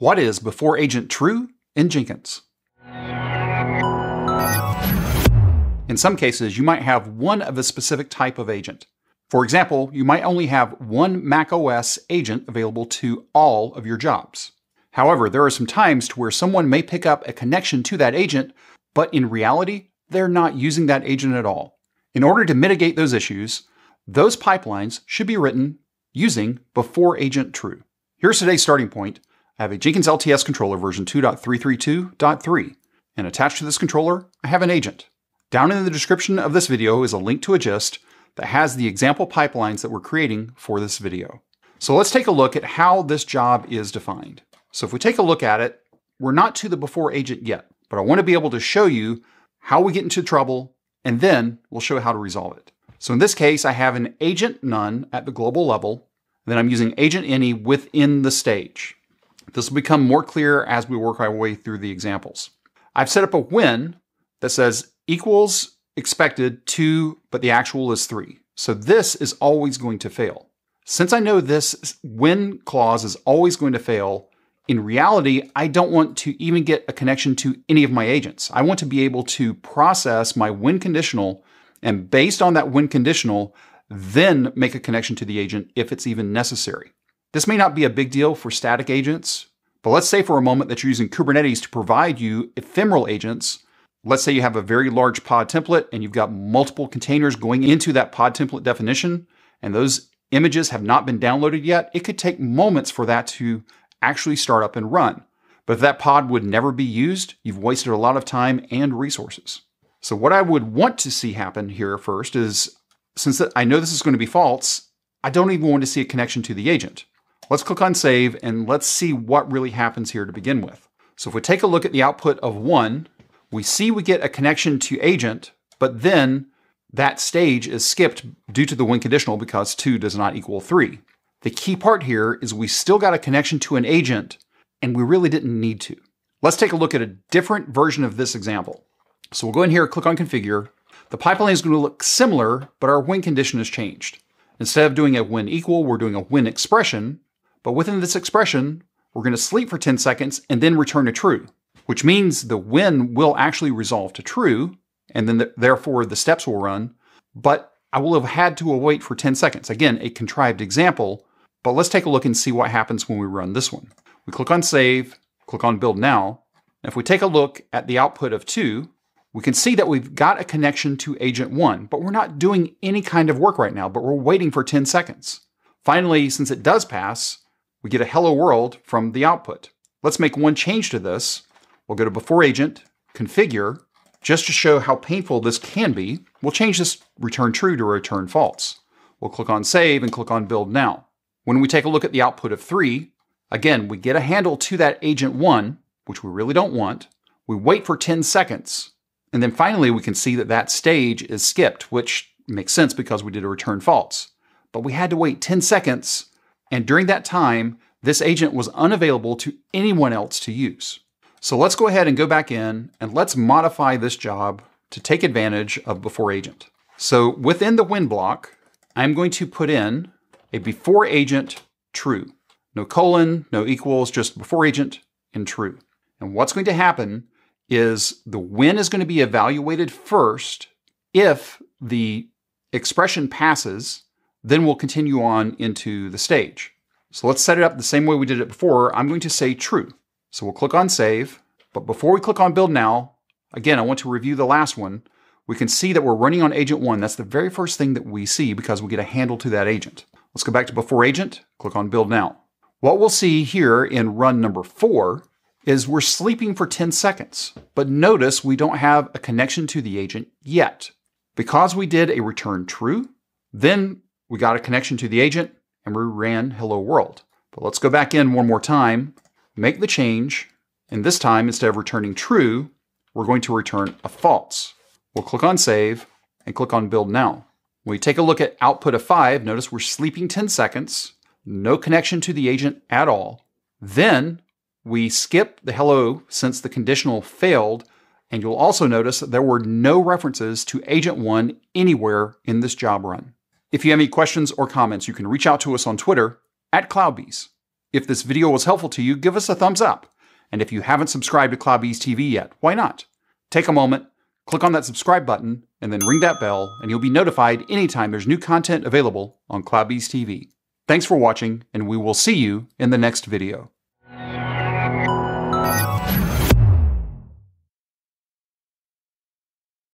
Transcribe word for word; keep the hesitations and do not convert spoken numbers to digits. What is beforeAgent true in Jenkins? In some cases, you might have one of a specific type of agent. For example, you might only have one macOS agent available to all of your jobs. However, there are some times to where someone may pick up a connection to that agent, but in reality, they're not using that agent at all. In order to mitigate those issues, those pipelines should be written using beforeAgent true. Here's today's starting point. I have a Jenkins L T S controller version two point three three two point three, and attached to this controller, I have an agent. Down in the description of this video is a link to a gist that has the example pipelines that we're creating for this video. So let's take a look at how this job is defined. So if we take a look at it, we're not to the beforeAgent yet, but I want to be able to show you how we get into trouble, and then we'll show how to resolve it. So in this case, I have an agent none at the global level, and then I'm using agent any within the stage. This will become more clear as we work our way through the examples. I've set up a when that says equals expected two, but the actual is three. So this is always going to fail. Since I know this when clause is always going to fail, in reality, I don't want to even get a connection to any of my agents. I want to be able to process my when conditional, and based on that when conditional, then make a connection to the agent if it's even necessary. This may not be a big deal for static agents, but let's say for a moment that you're using Kubernetes to provide you ephemeral agents. Let's say you have a very large pod template and you've got multiple containers going into that pod template definition, and those images have not been downloaded yet. It could take moments for that to actually start up and run. But if that pod would never be used, you've wasted a lot of time and resources. So what I would want to see happen here first is, since I know this is going to be false, I don't even want to see a connection to the agent. Let's click on save and let's see what really happens here to begin with. So if we take a look at the output of one, we see we get a connection to agent, but then that stage is skipped due to the when conditional because two does not equal three. The key part here is we still got a connection to an agent, and we really didn't need to. Let's take a look at a different version of this example. So we'll go in here, click on configure. The pipeline is going to look similar, but our when condition has changed. Instead of doing a when equal, we're doing a when expression, but within this expression, we're going to sleep for ten seconds and then return a true, which means the when will actually resolve to true, and then the, therefore the steps will run, but I will have had to await for ten seconds. Again, a contrived example, but let's take a look and see what happens when we run this one. We click on save, click on build now. And if we take a look at the output of two, we can see that we've got a connection to agent one, but we're not doing any kind of work right now, but we're waiting for ten seconds. Finally, since it does pass, we get a hello world from the output. Let's make one change to this. We'll go to beforeAgent, configure, just to show how painful this can be. We'll change this return true to return false. We'll click on save and click on build now. When we take a look at the output of three, again, we get a handle to that agent one, which we really don't want. We wait for ten seconds. And then finally, we can see that that stage is skipped, which makes sense because we did a return false. But we had to wait ten seconds. And during that time, this agent was unavailable to anyone else to use. So let's go ahead and go back in and let's modify this job to take advantage of beforeAgent. So within the when block, I'm going to put in a beforeAgent true. No colon, no equals, just beforeAgent and true. And what's going to happen is the when is going to be evaluated first. If the expression passes, then we'll continue on into the stage. So let's set it up the same way we did it before. I'm going to say true. So we'll click on save, but before we click on build now, again, I want to review the last one. We can see that we're running on agent one. That's the very first thing that we see because we get a handle to that agent. Let's go back to beforeAgent, click on build now. What we'll see here in run number four is we're sleeping for ten seconds, but notice we don't have a connection to the agent yet. Because we did a return true, then we got a connection to the agent and we ran hello world. But let's go back in one more time, make the change, and this time instead of returning true, we're going to return a false. We'll click on save and click on build now. When we take a look at output of five, notice we're sleeping ten seconds, no connection to the agent at all. Then we skip the hello since the conditional failed, and you'll also notice that there were no references to agent one anywhere in this job run. If you have any questions or comments, you can reach out to us on Twitter at CloudBees. If this video was helpful to you, give us a thumbs up. And if you haven't subscribed to CloudBees T V yet, why not? Take a moment, click on that subscribe button, and then ring that bell, and you'll be notified anytime there's new content available on CloudBees T V. Thanks for watching, and we will see you in the next video.